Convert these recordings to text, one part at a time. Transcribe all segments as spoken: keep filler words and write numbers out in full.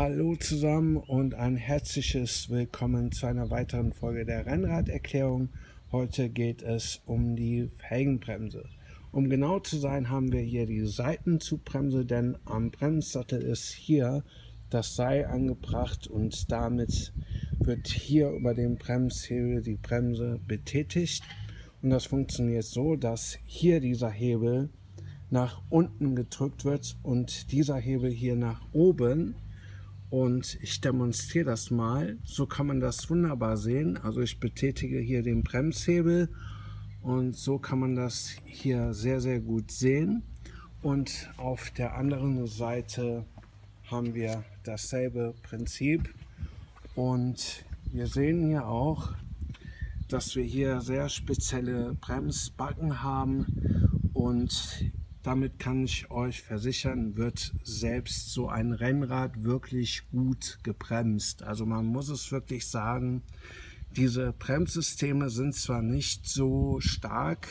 Hallo zusammen und ein herzliches Willkommen zu einer weiteren Folge der Rennraderklärung. Heute geht es um die Felgenbremse. Um genau zu sein, haben wir hier die Seitenzugbremse, denn am Bremssattel ist hier das Seil angebracht und damit wird hier über den Bremshebel die Bremse betätigt. Und das funktioniert so, dass hier dieser Hebel nach unten gedrückt wird und dieser Hebel hier nach oben. Und ich demonstriere das mal, so kann man das wunderbar sehen. Also ich betätige hier den Bremshebel und so kann man das hier sehr, sehr gut sehen. Und auf der anderen Seite haben wir dasselbe Prinzip. Und wir sehen hier auch, dass wir hier sehr spezielle Bremsbacken haben und damit kann ich euch versichern, wird selbst so ein Rennrad wirklich gut gebremst. Also man muss es wirklich sagen, diese Bremssysteme sind zwar nicht so stark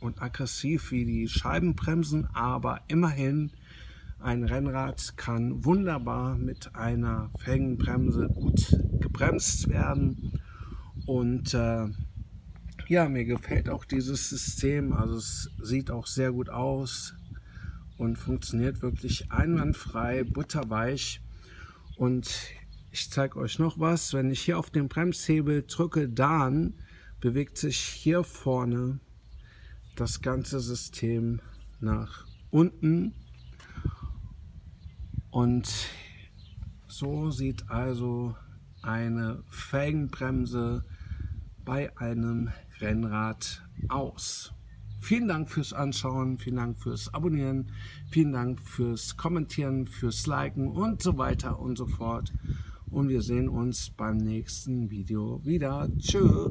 und aggressiv wie die Scheibenbremsen, aber immerhin ein Rennrad kann wunderbar mit einer Felgenbremse gut gebremst werden. Und äh, ja, mir gefällt auch dieses System. Also es sieht auch sehr gut aus und funktioniert wirklich einwandfrei, butterweich. Und ich zeige euch noch was. Wenn ich hier auf den Bremshebel drücke, dann bewegt sich hier vorne das ganze System nach unten. Und so sieht also eine Felgenbremse bei einem Rennrad aus. Vielen Dank fürs Anschauen, vielen Dank fürs Abonnieren, vielen Dank fürs Kommentieren, fürs Liken und so weiter und so fort. Und wir sehen uns beim nächsten Video wieder. Tschö!